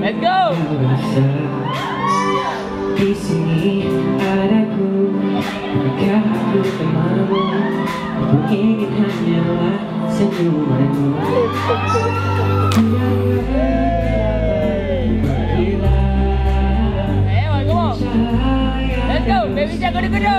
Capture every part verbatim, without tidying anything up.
Let's go. Di sini adaku, maka aku temanmu. Aku ingin hanyalah senyumanmu. Let's go, baby, jago di kudu.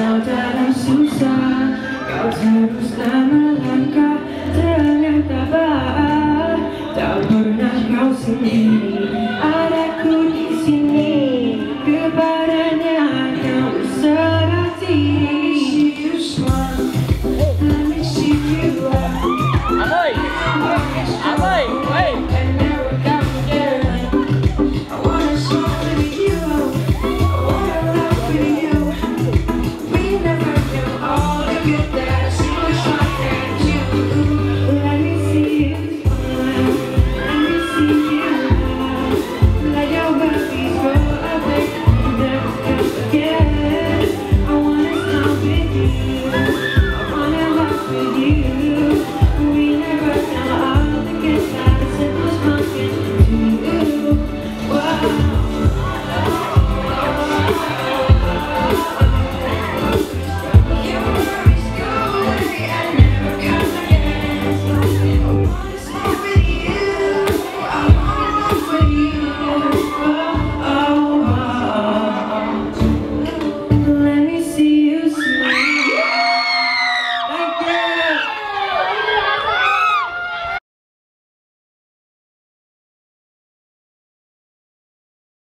Kau dalam susah, kau harus tahu.